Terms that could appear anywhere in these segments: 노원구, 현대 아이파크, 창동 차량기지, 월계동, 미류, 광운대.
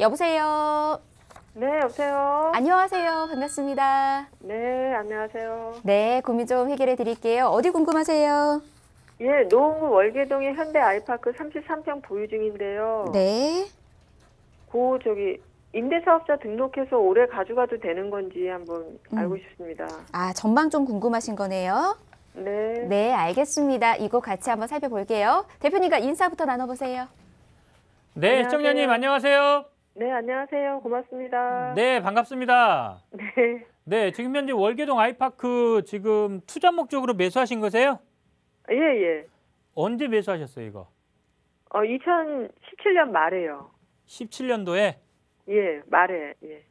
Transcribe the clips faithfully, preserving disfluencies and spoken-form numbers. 여보세요. 네, 여보세요. 안녕하세요. 반갑습니다. 네, 안녕하세요. 네, 고민 좀 해결해 드릴게요. 어디 궁금하세요? 예, 노원구 월계동의 현대 아이파크 삼십삼 평 보유 중인데요. 네. 고 저기 임대사업자 등록해서 올해 가져가도 되는 건지 한번 음. 알고 싶습니다. 아, 전망 좀 궁금하신 거네요. 네. 네, 알겠습니다. 이거 같이 한번 살펴볼게요. 대표님과 인사부터 나눠보세요. 네, 시청자님 안녕하세요. 네, 안녕하세요. 고맙습니다. 네, 반갑습니다. 네. 네, 지금 현재 월계동 아이파크 지금 투자 목적으로 매수하신 거세요? 예, 예. 언제 매수하셨어요, 이거? 어, 이천십칠 년 말에요. 십칠 년도에? 예, 말에. 예.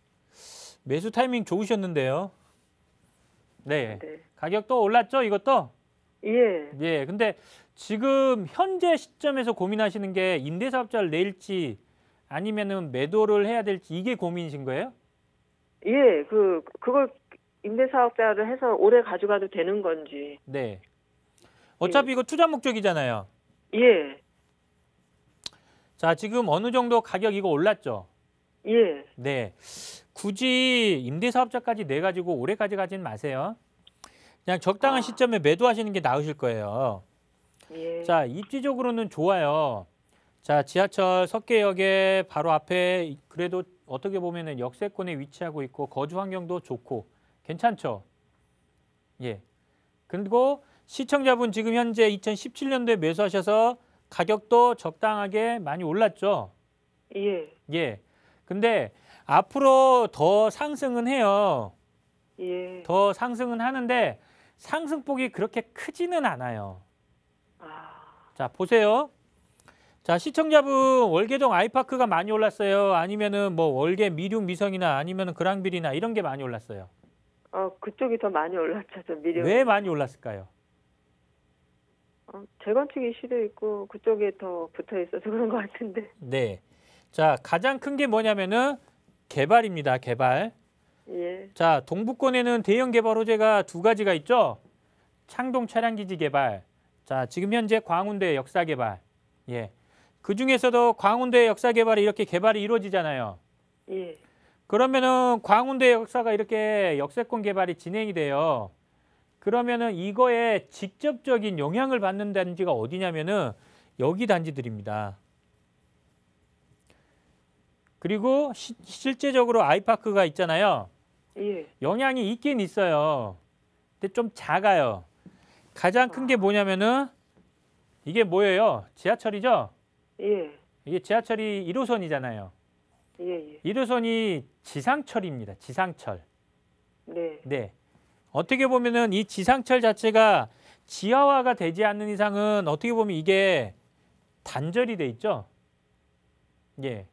매수 타이밍 좋으셨는데요. 네. 네. 가격도 올랐죠, 이것도? 예. 예, 근데 지금 현재 시점에서 고민하시는 게 임대사업자를 낼지 아니면은 매도를 해야 될지 이게 고민이신 거예요? 예, 그 그걸 임대사업자를 해서 오래 가져가도 되는 건지. 네. 어차피 예. 이거 투자 목적이잖아요. 예. 자, 지금 어느 정도 가격 이거 올랐죠? 예. 네. 굳이 임대사업자까지 내 가지고 오래 가져가진 마세요. 그냥 적당한 아. 시점에 매도하시는 게 나으실 거예요. 예. 자, 입지적으로는 좋아요. 자, 지하철 석계역에 바로 앞에 그래도 어떻게 보면은 역세권에 위치하고 있고 거주 환경도 좋고 괜찮죠? 예. 그리고 시청자분 지금 현재 이천십칠 년도에 매수하셔서 가격도 적당하게 많이 올랐죠? 예. 예. 근데 앞으로 더 상승은 해요. 예. 더 상승은 하는데 상승폭이 그렇게 크지는 않아요. 아. 자, 보세요. 자, 시청자분 월계동 아이파크가 많이 올랐어요? 아니면은 뭐 월계 미류 미성이나 아니면은 그랑빌이나 이런 게 많이 올랐어요? 어, 그쪽이 더 많이 올랐죠, 저 미류. 왜 많이 올랐을까요? 어, 재건축이 시도 있고 그쪽에 더 붙어 있어서 그런 것 같은데. 네. 자, 가장 큰 게 뭐냐면은 개발입니다, 개발. 예. 자, 동북권에는 대형 개발 호재가 두 가지가 있죠. 창동 차량기지 개발. 자, 지금 현재 광운대 역사 개발. 예. 그 중에서도 광운대 역사 개발이 이렇게 개발이 이루어지잖아요. 예. 그러면은 광운대 역사가 이렇게 역세권 개발이 진행이 돼요. 그러면은 이거에 직접적인 영향을 받는 단지가 어디냐면은 여기 단지들입니다. 그리고 시, 실제적으로 아이파크가 있잖아요. 예. 영향이 있긴 있어요. 근데 좀 작아요. 가장 큰 게 뭐냐면은 이게 뭐예요? 지하철이죠? 예. 이게 지하철이 일 호선이잖아요. 예. 일 호선이 지상철입니다. 지상철. 네. 네. 어떻게 보면은 이 지상철 자체가 지하화가 되지 않는 이상은 어떻게 보면 이게 단절이 돼 있죠. 예.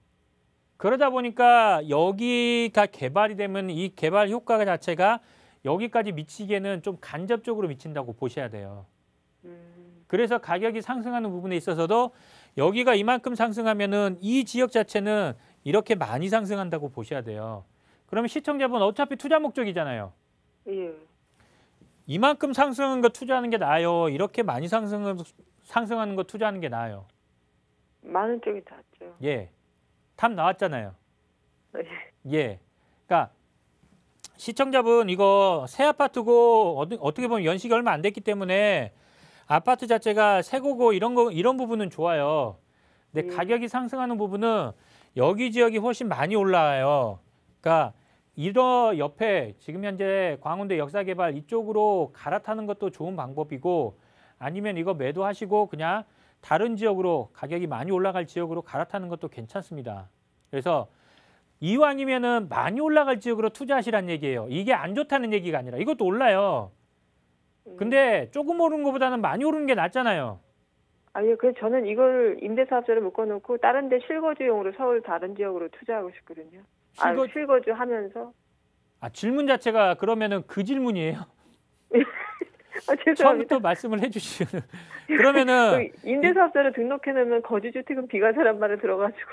그러다 보니까 여기가 개발이 되면 이 개발 효과 자체가 여기까지 미치기에는 좀 간접적으로 미친다고 보셔야 돼요. 음. 그래서 가격이 상승하는 부분에 있어서도 여기가 이만큼 상승하면은 이 지역 자체는 이렇게 많이 상승한다고 보셔야 돼요. 그러면 시청자분 어차피 투자 목적이잖아요. 예. 이만큼 상승한 거 투자하는 게 나아요? 이렇게 많이 상승, 상승하는 거 투자하는 게 나아요? 많은 쪽이 낫죠. 예. 답 나왔잖아요. 예. 예. 그러니까 시청자분 이거 새 아파트고 어떻게 보면 연식이 얼마 안 됐기 때문에 아파트 자체가 새고고 이런 거 이런 부분은 좋아요. 근데 예. 가격이 상승하는 부분은 여기 지역이 훨씬 많이 올라와요. 그러니까 이런 옆에 지금 현재 광운대 역사개발 이쪽으로 갈아타는 것도 좋은 방법이고 아니면 이거 매도하시고 그냥 다른 지역으로 가격이 많이 올라갈 지역으로 갈아타는 것도 괜찮습니다. 그래서 이왕이면은 많이 올라갈 지역으로 투자하시란 얘기예요. 이게 안 좋다는 얘기가 아니라 이것도 올라요. 근데 조금 오른 것보다는 많이 오르는 게 낫잖아요. 아니요, 그래서 저는 이걸 임대사업자를 묶어놓고 다른 데 실거주용으로 서울 다른 지역으로 투자하고 싶거든요. 실거... 아, 실거주 하면서. 아, 질문 자체가 그러면은 그 질문이에요? 아, 처음부터 말씀을 해주시는. 그러면은. 임대사업자를 등록해놓으면 거주주택은 비과세란 말에 들어가지고.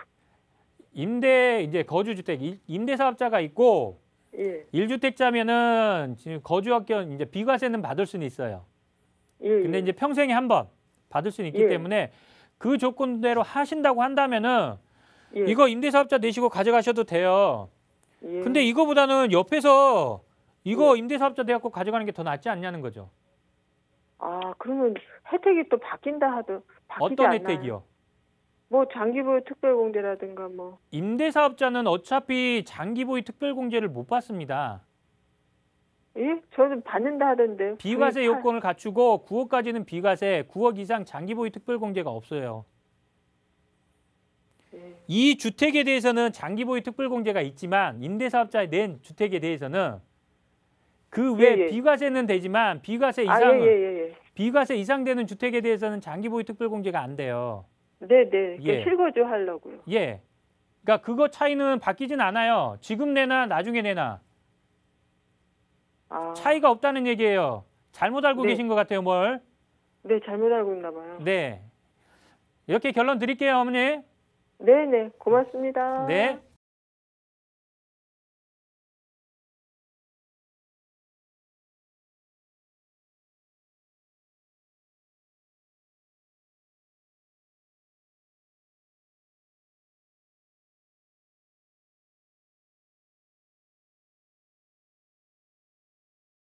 임대, 이제 거주주택, 임대사업자가 있고. 예. 일 주택자면은 지금 거주학견 이제 비과세는 받을 수는 있어요. 예, 예. 근데 이제 평생에 한 번 받을 수는 있기 예. 때문에 그 조건대로 하신다고 한다면은 예. 이거 임대사업자 내시고 가져가셔도 돼요. 예. 근데 이거보다는 옆에서 이거 예. 임대사업자 돼갖고 가져가는 게 더 낫지 않냐는 거죠. 아, 그러면 혜택이 또 바뀐다 하도 바뀌지 않나요? 어떤 혜택이요? 뭐 장기보유 특별공제라든가 뭐. 임대사업자는 어차피 장기보유 특별공제를 못 받습니다. 예? 저는 받는다 하던데. 비과세 요건을 갖추고 구억까지는 비과세, 구억 이상 장기보유 특별공제가 없어요. 예. 이 주택에 대해서는 장기보유 특별공제가 있지만 임대사업자에 낸 주택에 대해서는 그 외 예, 예. 비과세는 되지만 비과세 이상은 아, 예, 예, 예. 비과세 이상 되는 주택에 대해서는 장기보유 특별공제가 안 돼요. 네, 네. 예. 실거주 하려고요. 예. 그러니까 그거 차이는 바뀌진 않아요. 지금 내나 나중에 내나. 아... 차이가 없다는 얘기예요. 잘못 알고 네. 계신 것 같아요, 뭘? 네, 잘못 알고 있나 봐요. 네. 이렇게 결론 드릴게요, 어머니. 네, 네. 고맙습니다. 네.